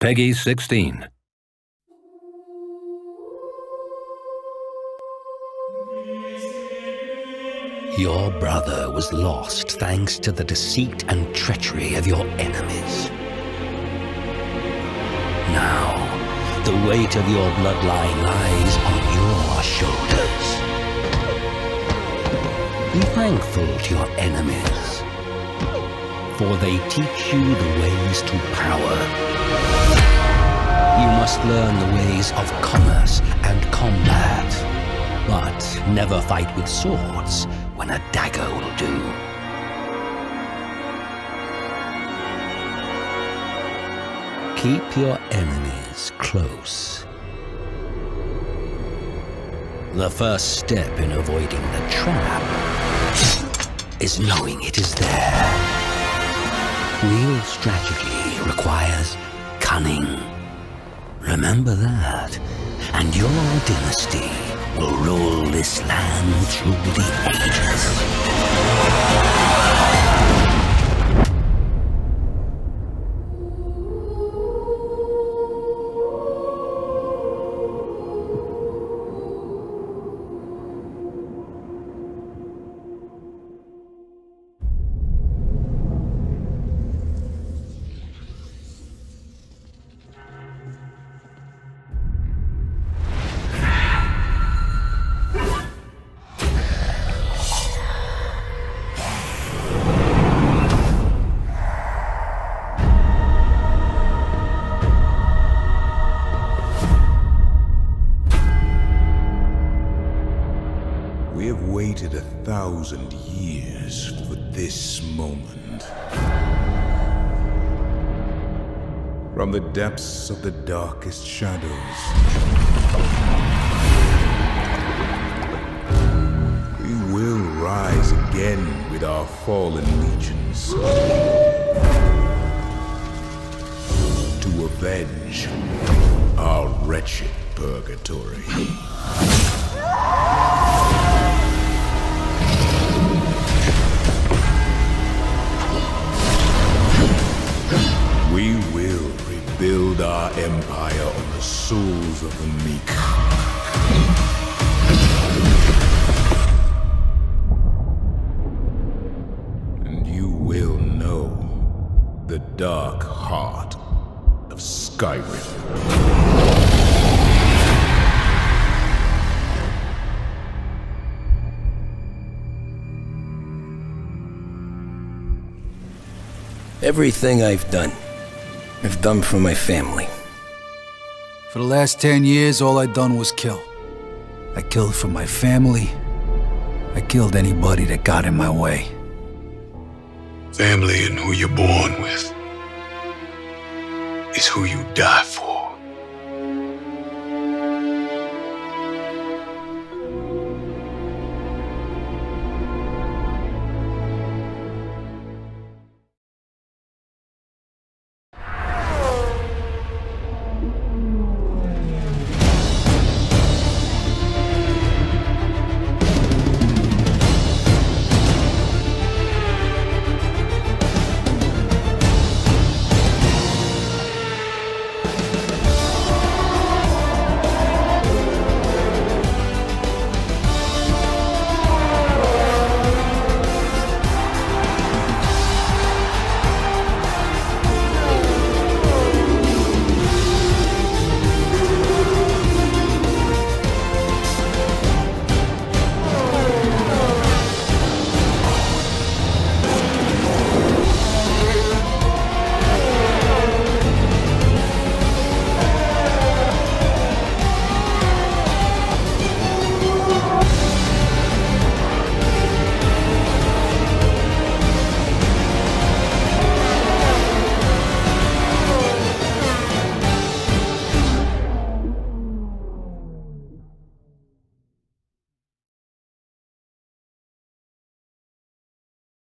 Peggy 16. Your brother was lost thanks to the deceit and treachery of your enemies. Now, the weight of your bloodline lies on your shoulders. Be thankful to your enemies, for they teach you the ways to power. You must learn the ways of commerce and combat, but never fight with swords when a dagger will do. Keep your enemies close. The first step in avoiding the trap is knowing it is there. Real strategy requires cunning. Remember that, and your dynasty will rule this land through the ages. We have waited 1,000 years for this moment. From the depths of the darkest shadows, we will rise again with our fallen legions to avenge our wretched purgatory. We will rebuild our empire on the souls of the meek. And you will know the dark heart of Skyrim. Everything I've done for my family. For the last 10 years, all I'd done was kill. I killed for my family. I killed anybody that got in my way. Family and who you're born with is who you die for.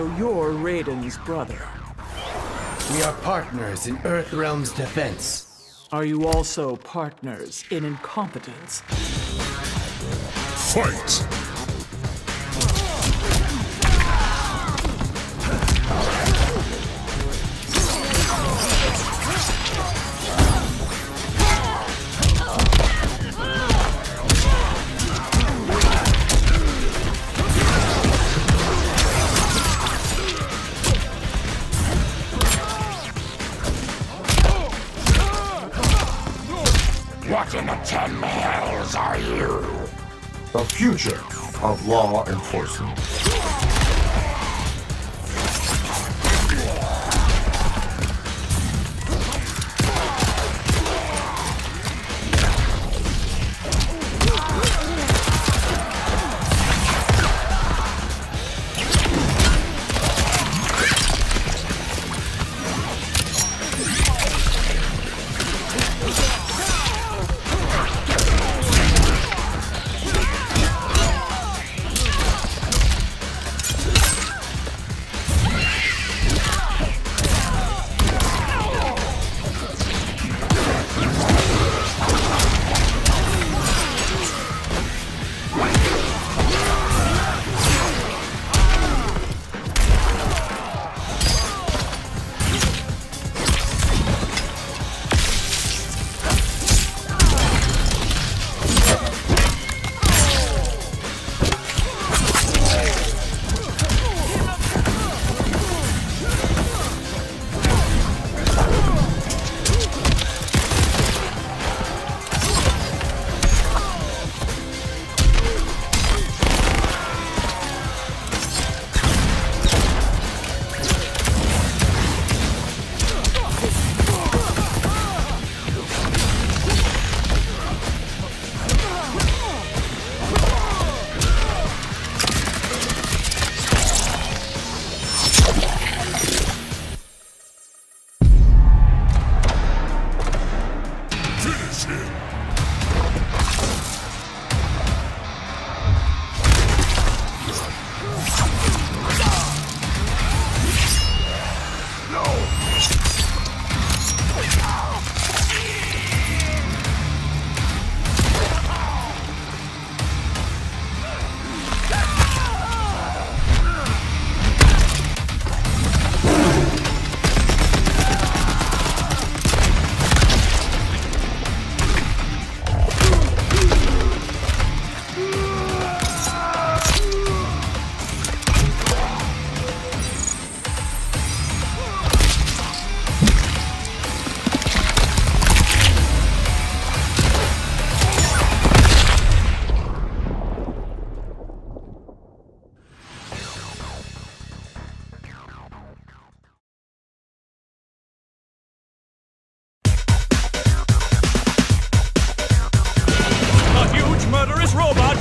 So you're Raiden's brother. We are partners in Earthrealm's defense. Are you also partners in incompetence? Fight! What in the 10 hells are you? The future of law enforcement.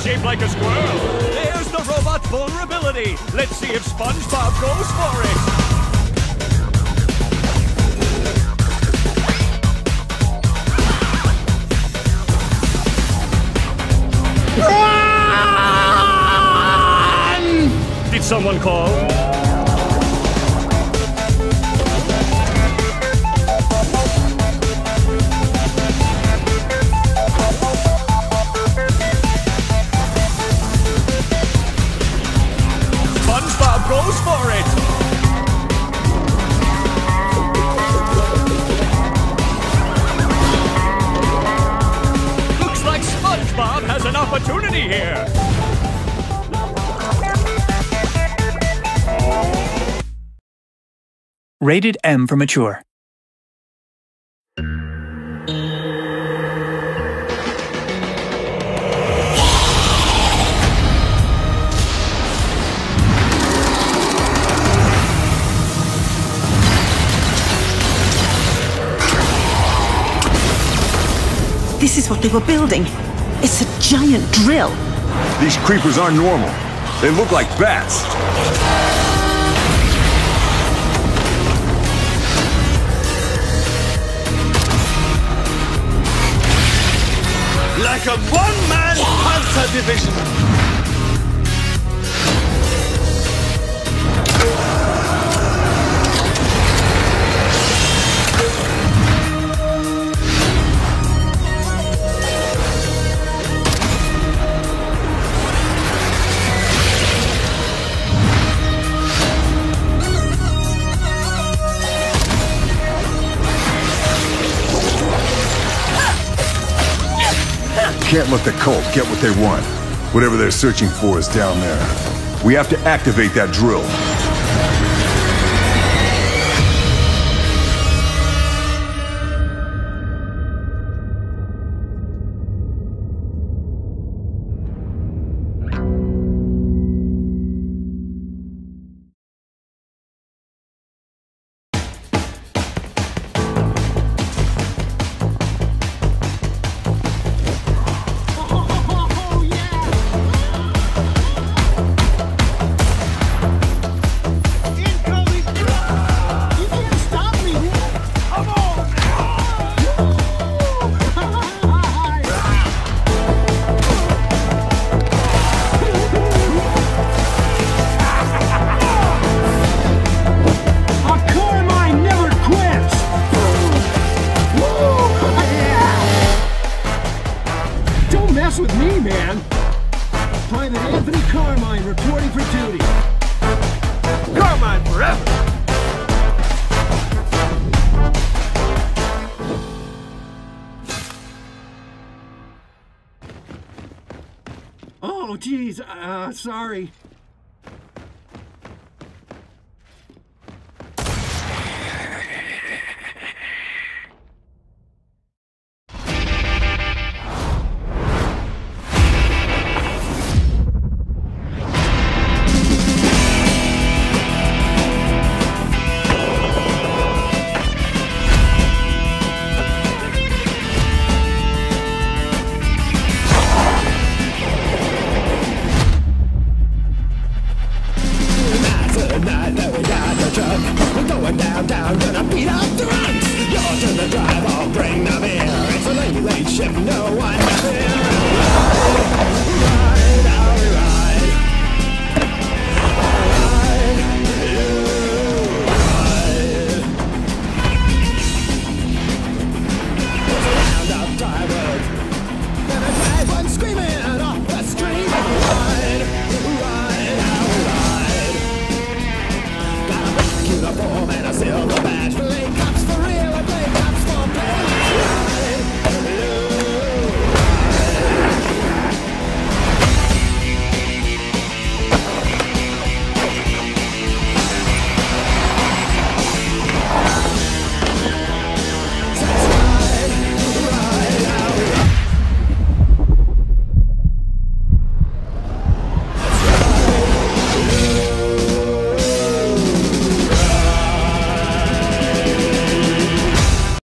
Shaped like a squirrel. There's the robot's vulnerability. Let's see if SpongeBob goes for it. Run! Did someone call? Goes for it! Looks like SpongeBob has an opportunity here! Rated M for Mature. This is what they were building. It's a giant drill. These creepers aren't normal. They look like bats. Like a one-man hunter division. can't let the cult get what they want. Whatever they're searching for is down there. We have to activate that drill. Oh, geez, sorry. Drive, I'll bring them here. It's a late ship, no one here.